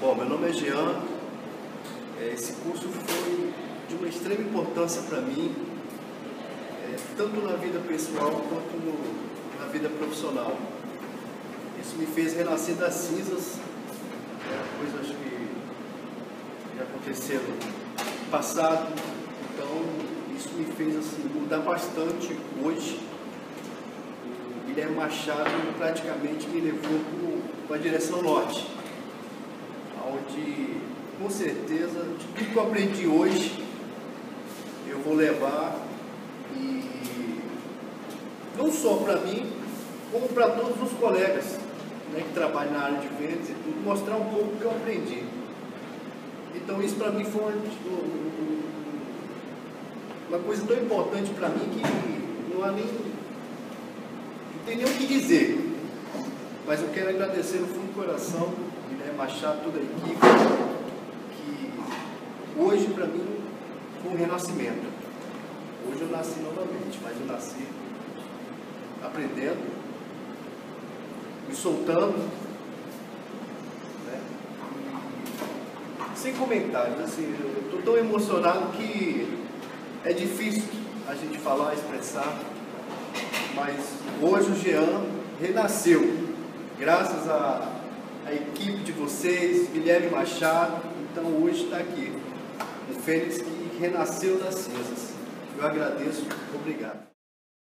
Bom, meu nome é Jean. Esse curso foi de uma extrema importância para mim, tanto na vida pessoal quanto na vida profissional. Isso me fez renascer das cinzas, coisas que já aconteceram no passado. Então, isso me fez assim, mudar bastante hoje. O Guilherme Machado praticamente me levou para a direção norte, onde, com certeza, de tudo que eu aprendi hoje, eu vou levar, e não só para mim, como para todos os colegas, né, que trabalham na área de vendas e tudo, mostrar um pouco o que eu aprendi. Então isso para mim foi uma coisa tão importante para mim que não tem nem o que dizer. Mas eu quero agradecer no fundo do coração, Guilherme Machado, toda a equipe, que hoje para mim foi um renascimento. Hoje eu nasci novamente, mas eu nasci aprendendo, me soltando, né? Sem comentários, assim, eu estou tão emocionado que é difícil a gente falar, expressar, mas hoje o Jean renasceu, graças à equipe de vocês, Guilherme Machado. Então hoje está aqui um fênix que renasceu das cinzas. Eu agradeço, obrigado.